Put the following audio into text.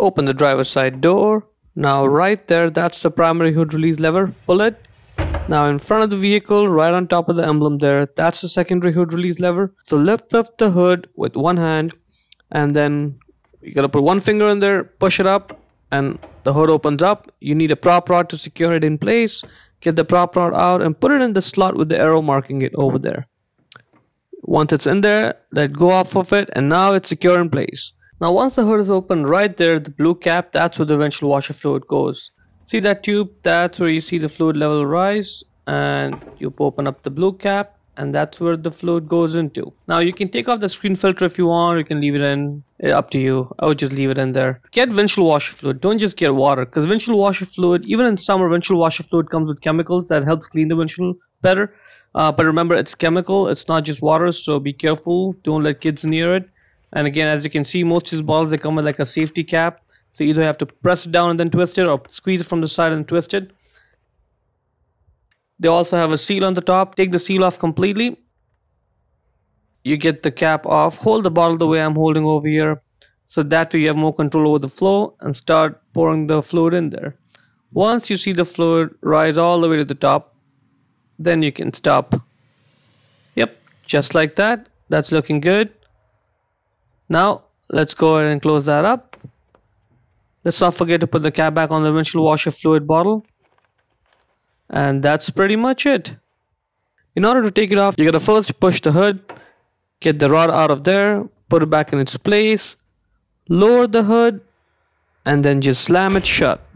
Open the driver's side door. Now right there, that's the primary hood release lever. Pull it. Now in front of the vehicle, right on top of the emblem there, that's the secondary hood release lever. So lift up the hood with one hand, and then you gotta put one finger in there, push it up, and the hood opens up. You need a prop rod to secure it in place. Get the prop rod out and put it in the slot with the arrow marking it over there. Once it's in there, let go off of it, and now it's secure in place. Now once the hood is open right there, the blue cap, that's where the eventual washer fluid goes. See that tube? That's where you see the fluid level rise, and you open up the blue cap, and that's where the fluid goes into. Now you can take off the screen filter if you want, or you can leave it in, up to you. I would just leave it in there. Get windshield washer fluid, don't just get water, because windshield washer fluid, even in summer, windshield washer fluid comes with chemicals that helps clean the windshield better. But remember, it's chemical, it's not just water, so be careful, don't let kids near it. And again, as you can see, most of these bottles, they come with like a safety cap. So you either have to press it down and then twist it, or squeeze it from the side and twist it. They also have a seal on the top. Take the seal off completely. You get the cap off. Hold the bottle the way I'm holding over here. So that way you have more control over the flow, and start pouring the fluid in there. Once you see the fluid rise all the way to the top, then you can stop. Yep, just like that. That's looking good. Now let's go ahead and close that up. Let's not forget to put the cap back on the windshield washer fluid bottle. And that's pretty much it. In order to take it off, you gotta first push the hood, get the rod out of there, put it back in its place, lower the hood, and then just slam it shut.